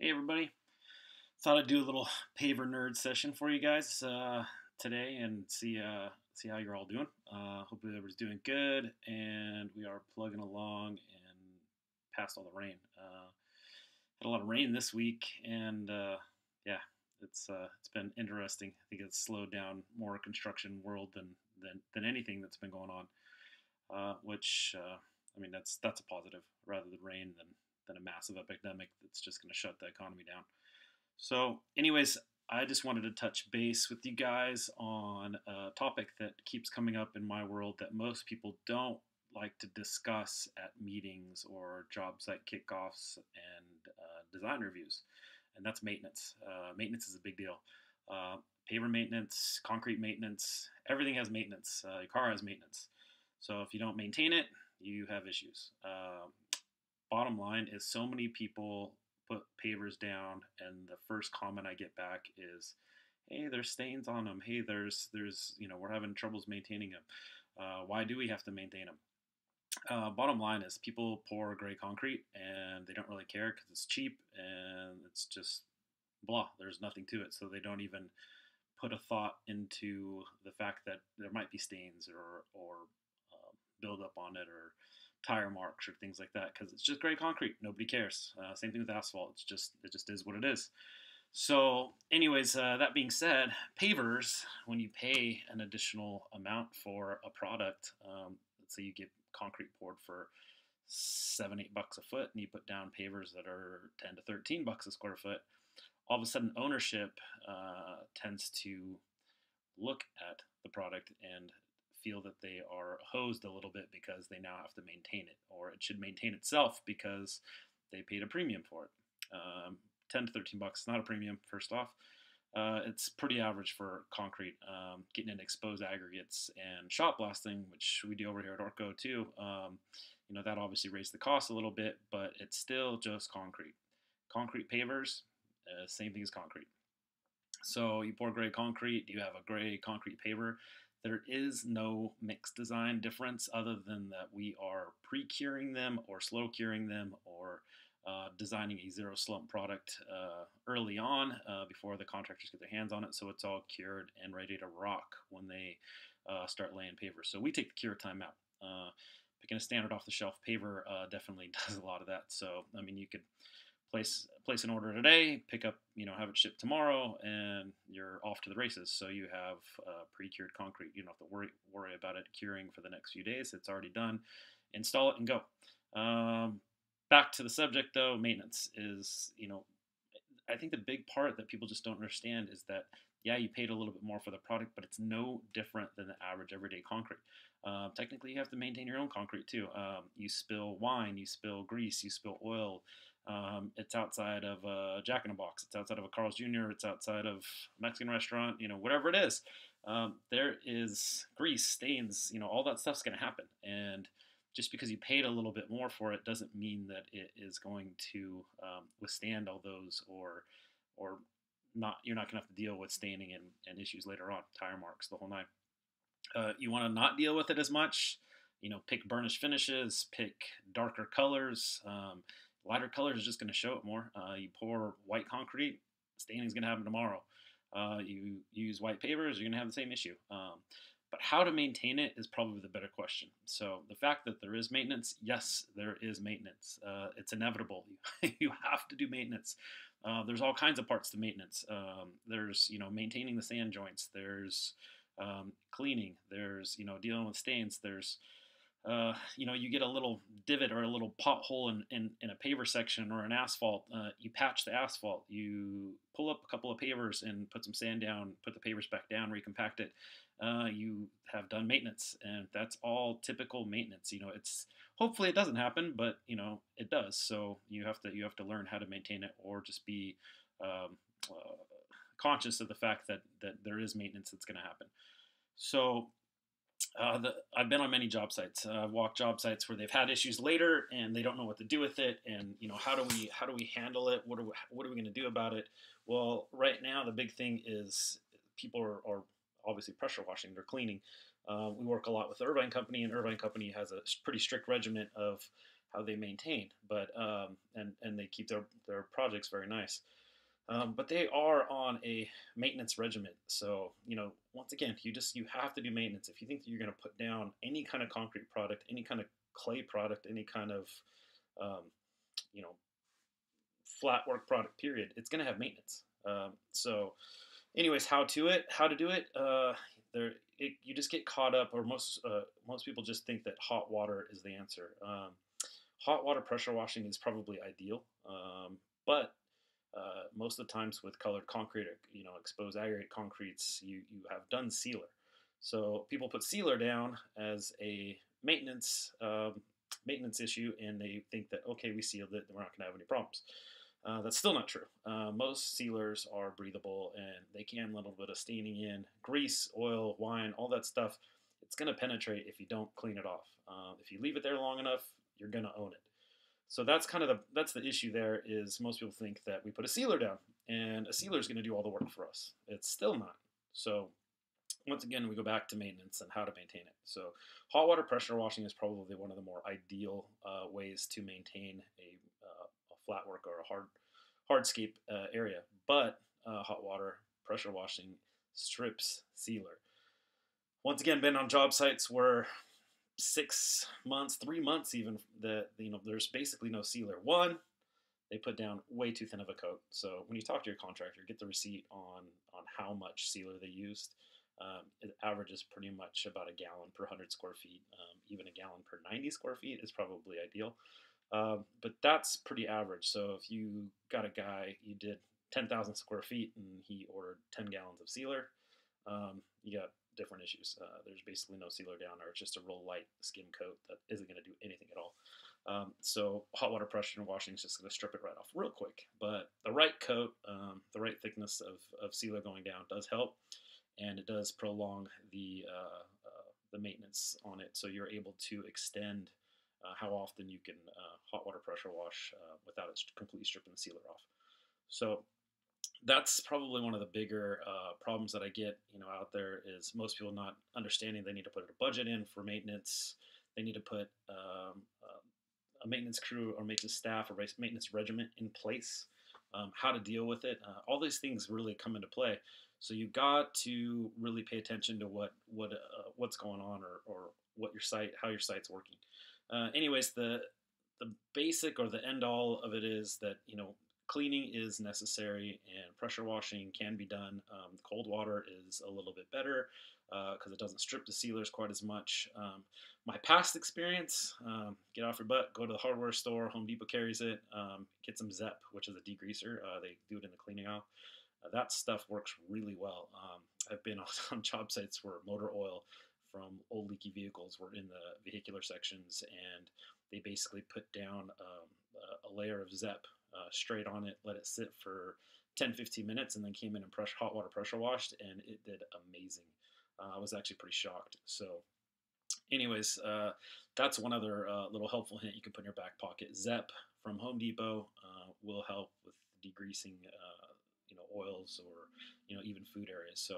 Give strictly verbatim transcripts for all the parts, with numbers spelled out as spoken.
Hey everybody, thought I'd do a little paver nerd session for you guys uh, today and see uh, see how you're all doing. Uh, hopefully everybody's doing good and we are plugging along and past all the rain. Uh, had a lot of rain this week and uh, yeah, it's uh, it's been interesting. I think it's slowed down more construction world than than, than anything that's been going on, uh, which uh, I mean that's that's a positive rather than rain than. than a massive epidemic that's just going to shut the economy down. So anyways, I just wanted to touch base with you guys on a topic that keeps coming up in my world that most people don't like to discuss at meetings or job site kickoffs and uh, design reviews, and that's maintenance. Uh, maintenance is a big deal. Uh, paver maintenance, concrete maintenance, everything has maintenance. Uh, your car has maintenance. So if you don't maintain it, you have issues. Uh, Bottom line is so many people put pavers down and the first comment I get back is, hey, there's stains on them. Hey, there's, there's you know, we're having troubles maintaining them. Uh, why do we have to maintain them? Uh, bottom line is people pour gray concrete and they don't really care because it's cheap and it's just blah. There's nothing to it. So they don't even put a thought into the fact that there might be stains or, or uh, build up on it or tire marks or things like that because it's just gray concrete. Nobody cares. Uh, same thing with asphalt. It's just it just is what it is. So anyways, uh, that being said, pavers, when you pay an additional amount for a product, um, let's say you get concrete poured for seven, eight bucks a foot and you put down pavers that are ten to thirteen bucks a square foot, all of a sudden ownership uh, tends to look at the product and feel that they are hosed a little bit because they now have to maintain it, or it should maintain itself because they paid a premium for it. Um, ten to thirteen bucks, not a premium, first off. Uh, it's pretty average for concrete. Um, getting into exposed aggregates and shot blasting, which we do over here at Orco too, um, you know, that obviously raised the cost a little bit, but it's still just concrete. Concrete pavers, uh, same thing as concrete. So you pour gray concrete, you have a gray concrete paver. There is no mixed design difference other than that we are pre-curing them or slow curing them or uh, designing a zero slump product uh, early on uh, before the contractors get their hands on it, so it's all cured and ready to rock when they uh, start laying pavers. So we take the cure time out. Uh, picking a standard off-the-shelf paver uh, definitely does a lot of that. So, I mean, you could place place an order today, pick up, you know, have it shipped tomorrow, and you're off to the races. So you have uh, pre-cured concrete. You don't have to worry worry about it curing for the next few days. It's already done. Install it and go. Um, back to the subject though, maintenance is, you know, I think the big part that people just don't understand is that, yeah, you paid a little bit more for the product, but it's no different than the average everyday concrete. Uh, technically, you have to maintain your own concrete too. Um, you spill wine, you spill grease, you spill oil. Um, it's outside of a Jack-in-a-Box, it's outside of a Carl's Junior, it's outside of a Mexican restaurant, you know, whatever it is. Um, there is grease, stains, you know, all that stuff's going to happen. And just because you paid a little bit more for it doesn't mean that it is going to um, withstand all those or or not. You're not going to have to deal with staining and, and issues later on, tire marks, the whole nine. Uh, you want to not deal with it as much, you know, pick burnished finishes, pick darker colors. Um, Lighter colors is just going to show it more. Uh, you pour white concrete, staining is going to happen tomorrow. Uh, you use white pavers, you're going to have the same issue. Um, but how to maintain it is probably the better question. So the fact that there is maintenance, yes, there is maintenance. Uh, it's inevitable. You have to do maintenance. Uh, there's all kinds of parts to maintenance. Um, there's, you know, maintaining the sand joints. There's um, cleaning. There's, you know, dealing with stains. There's Uh, you know, you get a little divot or a little pothole in, in, in a paver section or an asphalt, uh, you patch the asphalt, you pull up a couple of pavers and put some sand down, put the pavers back down, recompact it, uh, you have done maintenance. And that's all typical maintenance. You know, it's, hopefully it doesn't happen, but you know, it does. So you have to, you have to learn how to maintain it or just be um, uh, conscious of the fact that, that there is maintenance that's going to happen. So Uh, the, I've been on many job sites. Uh, I've walked job sites where they've had issues later and they don't know what to do with it. And you know, how do we how do we handle it? What are we, what are we going to do about it? Well, right now the big thing is people are, are obviously pressure washing. They're cleaning. Uh, we work a lot with the Irvine Company, and Irvine Company has a pretty strict regimen of how they maintain, but um, and and they keep their their projects very nice. Um, but they are on a maintenance regimen. So, you know, once again, you just, you have to do maintenance. If you think that you're going to put down any kind of concrete product, any kind of clay product, any kind of, um, you know, flat work product, period, it's going to have maintenance. Um, so anyways, how to it, how to do it, uh, there, it, you just get caught up, or most, uh, most people just think that hot water is the answer. Um, hot water pressure washing is probably ideal. Um, but Uh, most of the times with colored concrete or, you know, exposed aggregate concretes, you, you have done sealer. So people put sealer down as a maintenance um, maintenance issue, and they think that, okay, we sealed it, and we're not going to have any problems. Uh, that's still not true. Uh, most sealers are breathable, and they can a little bit of staining in. Grease, oil, wine, all that stuff, it's going to penetrate if you don't clean it off. Uh, if you leave it there long enough, you're going to own it. So that's kind of the, that's the issue there, is most people think that we put a sealer down and a sealer is going to do all the work for us. It's still not. So once again, we go back to maintenance and how to maintain it. So hot water pressure washing is probably one of the more ideal uh, ways to maintain a, uh, a flat work or a hard hardscape uh, area. But uh, hot water pressure washing strips sealer. Once again, been on job sites where six months, three months even, that, you know, there's basically no sealer. One, they put down way too thin of a coat. So when you talk to your contractor, get the receipt on, on how much sealer they used. Um, it averages pretty much about a gallon per one hundred square feet. Um, even a gallon per ninety square feet is probably ideal. Um, but that's pretty average. So if you got a guy, you did ten thousand square feet and he ordered ten gallons of sealer, um, you got different issues. Uh, there's basically no sealer down, or it's just a real light skim coat that isn't going to do anything at all. Um, so hot water pressure and washing is just going to strip it right off real quick. But the right coat, um, the right thickness of, of sealer going down does help, and it does prolong the uh, uh, the maintenance on it. So you're able to extend uh, how often you can uh, hot water pressure wash uh, without it completely stripping the sealer off. So that's probably one of the bigger uh, problems that I get, you know, out there, is most people not understanding they need to put a budget in for maintenance. They need to put um, uh, a maintenance crew or maintenance staff or maintenance regiment in place, um, how to deal with it. Uh, all these things really come into play. So you've got to really pay attention to what what uh, what's going on, or, or what your site, how your site's working. Uh, anyways, the the basic or the end all of it is that, you know, cleaning is necessary, and pressure washing can be done. Um, cold water is a little bit better because uh, it doesn't strip the sealers quite as much. Um, my past experience, um, get off your butt, go to the hardware store, Home Depot carries it, um, get some Zep, which is a degreaser. Uh, they do it in the cleaning aisle. Uh, that stuff works really well. Um, I've been on, on job sites where motor oil from old leaky vehicles were in the vehicular sections, and they basically put down um, a layer of Zep Uh, straight on it, let it sit for ten, fifteen minutes, and then came in and pressure, hot water pressure washed, and it did amazing. Uh, I was actually pretty shocked. So anyways, uh, that's one other uh, little helpful hint you can put in your back pocket. Zep from Home Depot uh, will help with degreasing, uh, you know, oils, or, you know, even food areas. So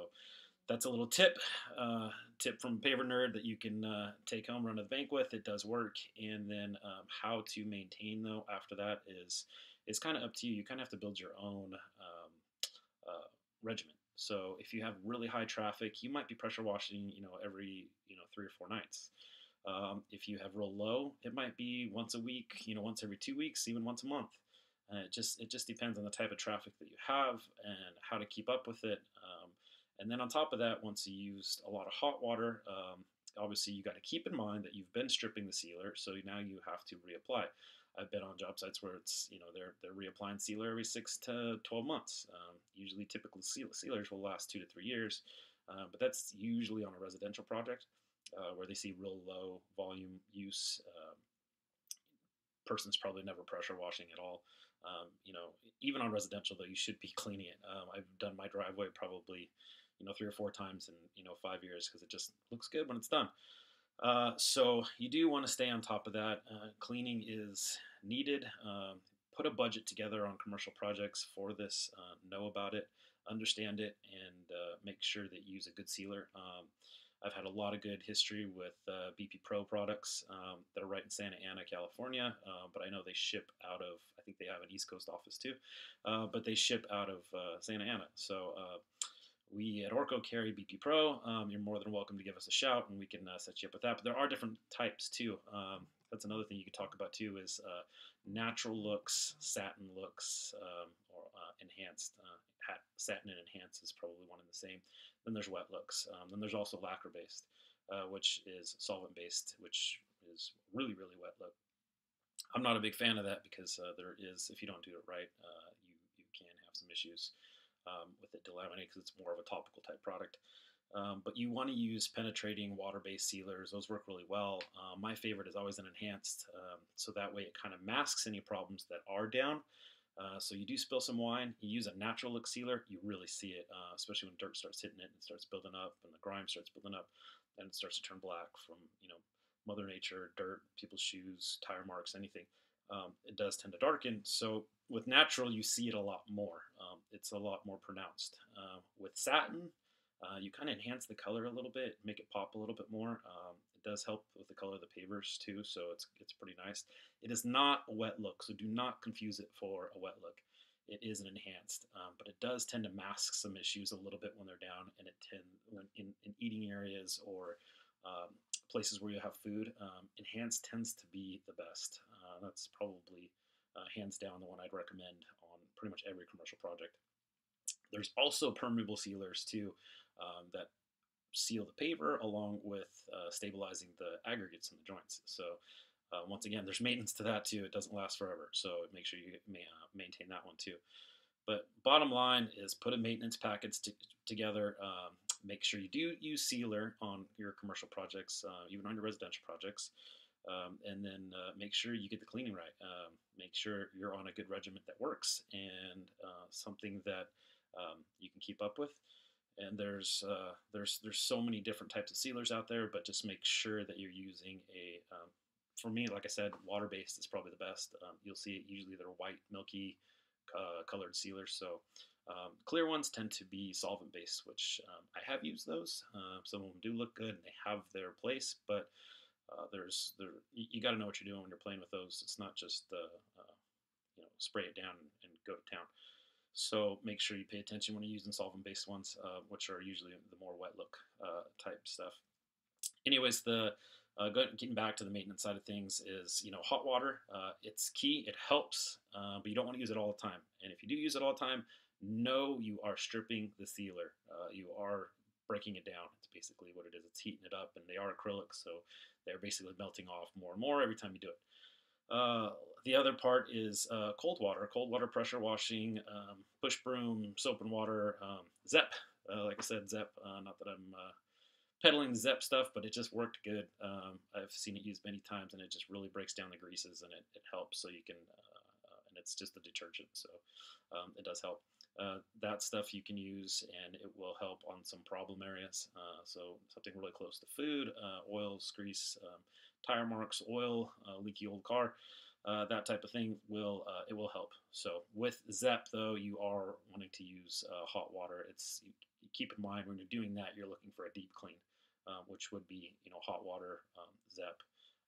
that's a little tip, uh, tip from Paver Nerd that you can uh, take home, run to the bank with. It does work. And then um, how to maintain, though, after that is, it's kind of up to you. You kind of have to build your own um, uh, regimen. So if you have really high traffic, you might be pressure washing, you know, every, you know, three or four nights. Um, if you have real low, it might be once a week, you know, once every two weeks, even once a month. Uh, it just it just depends on the type of traffic that you have and how to keep up with it. Um, and then on top of that, once you used a lot of hot water, um, obviously you got to keep in mind that you've been stripping the sealer, so now you have to reapply. I've been on job sites where it's, you know, they're they're reapplying sealer every six to twelve months. Um, usually, typical sealers will last two to three years, uh, but that's usually on a residential project uh, where they see real low volume use. Um, person's probably never pressure washing at all. Um, you know, even on residential though, you should be cleaning it. Um, I've done my driveway probably, you know, three or four times in, you know, five years because it just looks good when it's done. Uh, so you do want to stay on top of that. Uh, cleaning is needed. Um, put a budget together on commercial projects for this. Uh, know about it, understand it, and uh, make sure that you use a good sealer. Um, I've had a lot of good history with uh, B P Pro products um, that are right in Santa Ana, California, uh, but I know they ship out of, I think they have an East Coast office too, uh, but they ship out of uh, Santa Ana. So uh, we at Orco carry B P Pro. Um, you're more than welcome to give us a shout and we can uh, set you up with that. But there are different types too. Um, that's another thing you could talk about too is uh, natural looks, satin looks, um, or uh, enhanced. Uh, hat, satin and enhanced is probably one and the same. Then there's wet looks. Um, then there's also lacquer-based, uh, which is solvent-based, which is really, really wet look. I'm not a big fan of that because uh, there is, if you don't do it right, uh, you, you can have some issues um, with it delaminating because it's more of a topical type product. Um, but you want to use penetrating water-based sealers. Those work really well. Uh, my favorite is always an enhanced, um, so that way it kind of masks any problems that are down. Uh, so you do spill some wine, you use a natural look sealer, you really see it, uh, especially when dirt starts hitting it and it starts building up and the grime starts building up and it starts to turn black from, you know, Mother Nature, dirt, people's shoes, tire marks, anything. Um, it does tend to darken. So with natural, you see it a lot more. Um, it's a lot more pronounced. Uh, with satin, uh, you kind of enhance the color a little bit, make it pop a little bit more. Um, It does help with the color of the pavers too, so it's it's pretty nice. It is not a wet look, so do not confuse it for a wet look. It is an enhanced, um, but it does tend to mask some issues a little bit when they're down, and it tend when in, in eating areas or um, places where you have food. Um, enhanced tends to be the best. Uh, that's probably uh, hands down the one I'd recommend on pretty much every commercial project. There's also permeable sealers too um, that seal the paver along with uh, stabilizing the aggregates in the joints. So uh, once again, there's maintenance to that too. It doesn't last forever, so make sure you may, uh, maintain that one too. But bottom line is put a maintenance package together. Um, make sure you do use sealer on your commercial projects, uh, even on your residential projects. Um, and then uh, make sure you get the cleaning right. Um, make sure you're on a good regimen that works and uh, something that um, you can keep up with. And there's uh, there's there's so many different types of sealers out there, but just make sure that you're using a. Um, for me, like I said, water-based is probably the best. Um, you'll see it usually they're white, milky, uh, colored sealers. So um, clear ones tend to be solvent-based, which um, I have used those. Uh, some of them do look good and they have their place, but uh, there's there you, you got to know what you're doing when you're playing with those. It's not just uh, uh, you know, spray it down and, and go to town. So make sure you pay attention when you're using solvent-based ones, uh, which are usually the more wet look uh, type stuff. Anyways, the uh, getting back to the maintenance side of things is, you know, hot water. Uh, it's key. It helps, uh, but you don't want to use it all the time. And if you do use it all the time, know you are stripping the sealer. Uh, you are breaking it down. It's basically what it is. It's heating it up, and they are acrylic, so they're basically melting off more and more every time you do it. Uh, the other part is uh, cold water, cold water pressure washing, um, push broom, soap and water, um, Zep. Uh, like I said, Zep. Uh, not that I'm uh, peddling Zep stuff, but it just worked good. Um, I've seen it used many times, and it just really breaks down the greases, and it, it helps. So you can, uh, uh, and it's just a detergent, so um, it does help. Uh, that stuff you can use, and it will help on some problem areas. Uh, so something really close to food, uh, oils, grease. Um, tire marks, oil, uh, leaky old car, uh, that type of thing will, uh, it will help. So with Zep though, you are wanting to use uh, hot water. It's, you, you keep in mind when you're doing that, you're looking for a deep clean, uh, which would be, you know, hot water, um, Zep,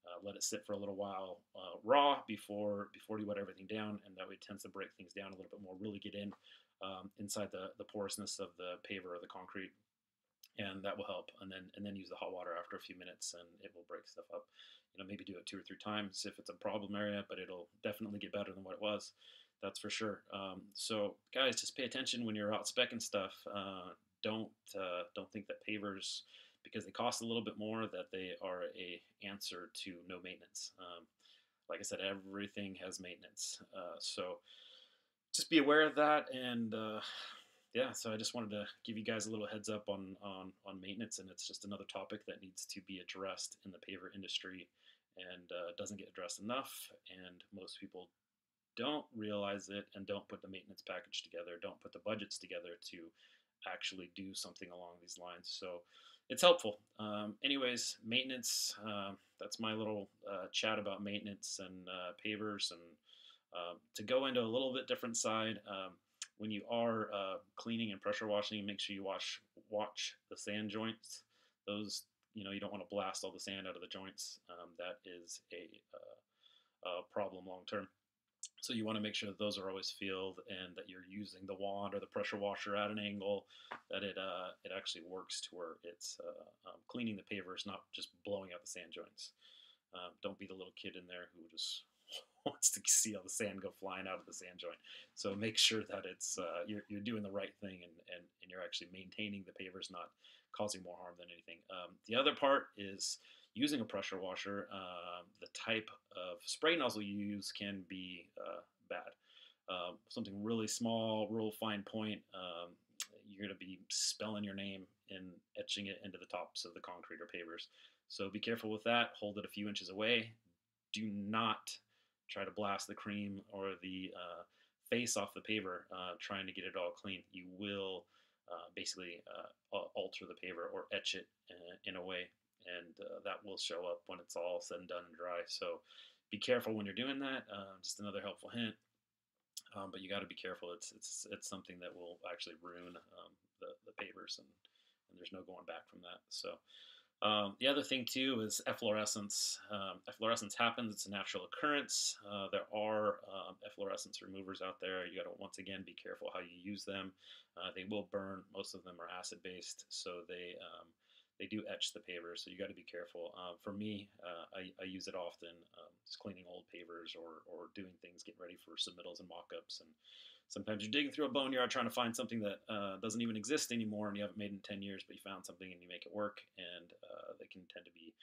uh, let it sit for a little while, uh, raw before, before you wet everything down. And that way it tends to break things down a little bit more, really get in, um, inside the, the porousness of the paver or the concrete. And that will help, and then and then use the hot water after a few minutes, and it will break stuff up. You know, maybe do it two or three times if it's a problem area, but it'll definitely get better than what it was. That's for sure. Um, so, guys, just pay attention when you're out speccing stuff. Uh, don't uh, don't think that pavers, because they cost a little bit more, that they are a answer to no maintenance. Um, like I said, everything has maintenance. Uh, so, just be aware of that, and. Uh, Yeah, so I just wanted to give you guys a little heads up on, on, on maintenance, and it's just another topic that needs to be addressed in the paver industry and uh, doesn't get addressed enough, and most people don't realize it and don't put the maintenance package together, don't put the budgets together to actually do something along these lines. So it's helpful. Um, anyways, maintenance, uh, that's my little uh, chat about maintenance and uh, pavers. And uh, to go into a little bit different side, um, when you are uh, cleaning and pressure washing, make sure you wash watch the sand joints. those, you know, you don't want to blast all the sand out of the joints. Um, that is a, uh, a problem long term. So you want to make sure that those are always filled and that you're using the wand or the pressure washer at an angle that it uh, it actually works to where it's uh, um, cleaning the pavers, not just blowing out the sand joints. Um, don't be the little kid in there who just wants to see all the sand go flying out of the sand joint. So make sure that it's uh, you're, you're doing the right thing and, and, and you're actually maintaining the pavers, not causing more harm than anything. Um, the other part is using a pressure washer. Uh, the type of spray nozzle you use can be uh, bad. Uh, something really small, real fine point, um, you're going to be spelling your name and etching it into the tops of the concrete or pavers. So be careful with that. Hold it a few inches away. Do not try to blast the cream or the uh, face off the paver uh, trying to get it all clean. You will uh, basically uh, alter the paver or etch it in a way, and uh, that will show up when it's all said and done and dry. So be careful when you're doing that. Uh, just another helpful hint, um, but you got to be careful. It's, it's, it's something that will actually ruin um, the, the pavers, and, and there's no going back from that. So Um, the other thing too is efflorescence. Um, efflorescence happens, it's a natural occurrence. Uh, there are um, efflorescence removers out there. You gotta, once again, be careful how you use them. Uh, they will burn, most of them are acid-based, so they um, they do etch the paver, so you gotta be careful. Uh, for me, uh, I, I use it often, um, just cleaning old pavers or, or doing things, getting ready for submittals and mock-ups. And sometimes you're digging through a boneyard trying to find something that uh, doesn't even exist anymore and you haven't made in ten years, but you found something and you make it work, and uh, they can tend to be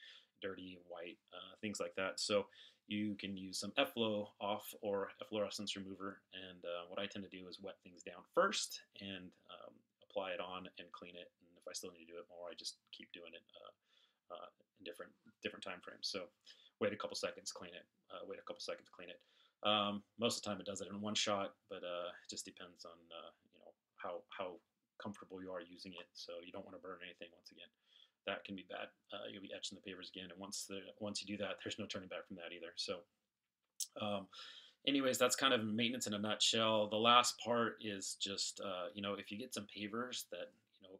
dirty, white, uh, things like that. So you can use some efflo off or efflorescence remover, and uh, what I tend to do is wet things down first and um, apply it on and clean it, and if I still need to do it more, I just keep doing it uh, uh, in different, different time frames. So wait a couple seconds, clean it, uh, wait a couple seconds, clean it. Um, most of the time it does it in one shot, but uh, it just depends on uh, you know how how comfortable you are using it. So you don't want to burn anything. Once again, that can be bad. Uh, you'll be etching the pavers again, and once the once you do that, there's no turning back from that either. So, um, anyways, that's kind of maintenance in a nutshell. The last part is just uh, you know if you get some pavers that you know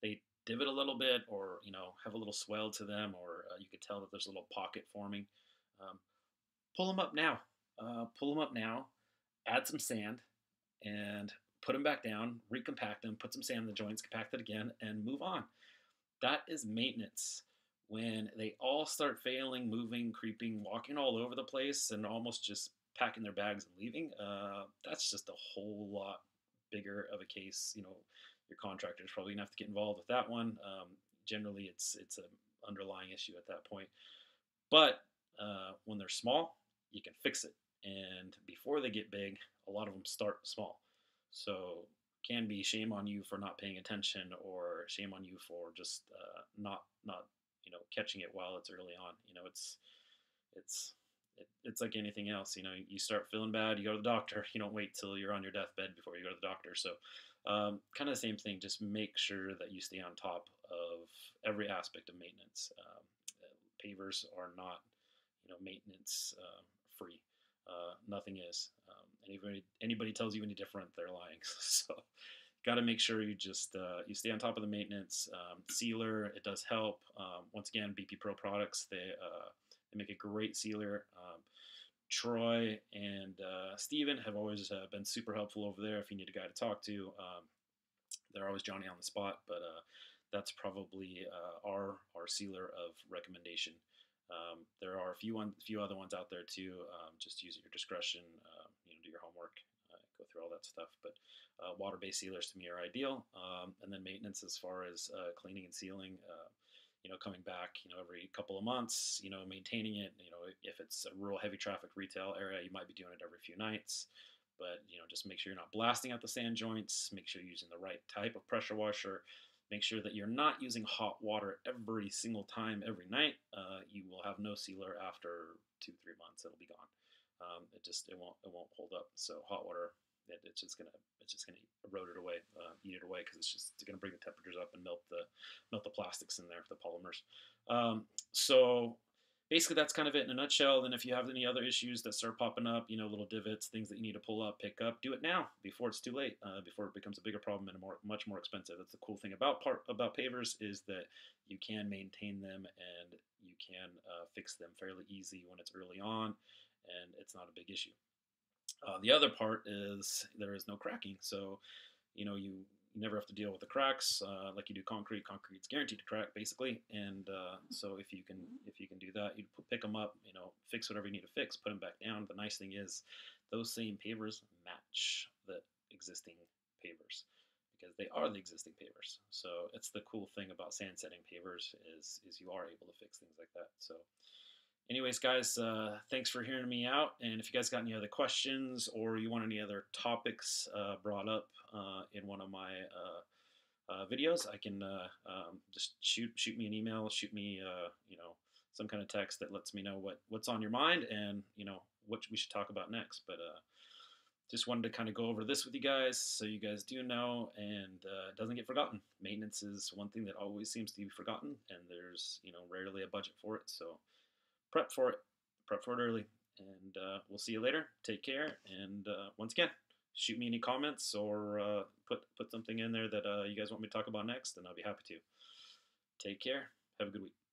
they divot a little bit, or you know have a little swell to them, or uh, you could tell that there's a little pocket forming. Um, pull them up now. Uh, pull them up now, add some sand, and put them back down, recompact them, put some sand in the joints, compact it again, and move on. That is maintenance. When they all start failing, moving, creeping, walking all over the place, and almost just packing their bags and leaving, uh, that's just a whole lot bigger of a case. You know, your contractor's probably gonna have to get involved with that one. Um, generally, it's it's an underlying issue at that point. But uh, when they're small, you can fix it. And before they get big, a lot of them start small. So can be shame on you for not paying attention, or shame on you for just uh, not not you know catching it while it's early on. You know it's it's it, it's like anything else. You know you start feeling bad, you go to the doctor. You don't wait till you're on your deathbed before you go to the doctor. So um, kind of the same thing. Just make sure that you stay on top of every aspect of maintenance. Um, pavers are not you know maintenance uh, free. Uh, nothing is. Um, anybody anybody tells you any different, they're lying. So, got to make sure you just uh, you stay on top of the maintenance. Um, sealer, it does help. Um, once again, B P Pro products, they uh, they make a great sealer. Um, Troy and uh, Steven have always uh, been super helpful over there. If you need a guy to talk to, um, they're always Johnny on the spot. But uh, that's probably uh, our our sealer of recommendation. Um, there are a few one, few other ones out there too. Um, just use at your discretion. Uh, you know, do your homework, uh, go through all that stuff. But uh, water-based sealers to me are ideal. Um, and then maintenance as far as uh, cleaning and sealing. Uh, you know, coming back. You know, every couple of months. You know, maintaining it. You know, if it's a rural, heavy traffic retail area, you might be doing it every few nights. But you know, just make sure you're not blasting out the sand joints. Make sure you're using the right type of pressure washer. Make sure that you're not using hot water every single time, every night. Uh, you will have no sealer after two, three months. It'll be gone. Um, it just it won't it won't hold up. So hot water, it, it's just gonna it's just gonna erode it away, uh, eat it away, because it's just it's gonna bring the temperatures up and melt the melt the plastics in there, the polymers. Um, so. basically that's kind of it in a nutshell. And if you have any other issues that start popping up, you know, little divots, things that you need to pull up, pick up, do it now before it's too late, uh, before it becomes a bigger problem and a more, much more expensive. That's the cool thing about part about pavers, is that you can maintain them and you can uh, fix them fairly easy when it's early on, and it's not a big issue. Uh, the other part is there is no cracking. So, you know, you never have to deal with the cracks uh, like you do concrete. Concrete's guaranteed to crack, basically. And uh, so if you can if you can do that, you pick them up, you know, fix whatever you need to fix, put them back down. The nice thing is those same pavers match the existing pavers, because they are the existing pavers. So it's the cool thing about sand setting pavers is, is you are able to fix things like that. So anyways, guys, uh, thanks for hearing me out. And if you guys got any other questions, or you want any other topics uh, brought up uh, in one of my uh, uh, videos, I can uh, um, just shoot shoot me an email, shoot me uh, you know, some kind of text that lets me know what what's on your mind, and you know what we should talk about next. But uh, just wanted to kind of go over this with you guys, so you guys do know, and uh, it doesn't get forgotten. Maintenance is one thing that always seems to be forgotten, and there's you know rarely a budget for it. So prep for it, prep for it early, and uh, we'll see you later. Take care, and uh, once again, shoot me any comments, or uh, put, put something in there that uh, you guys want me to talk about next, and I'll be happy to. Take care, have a good week.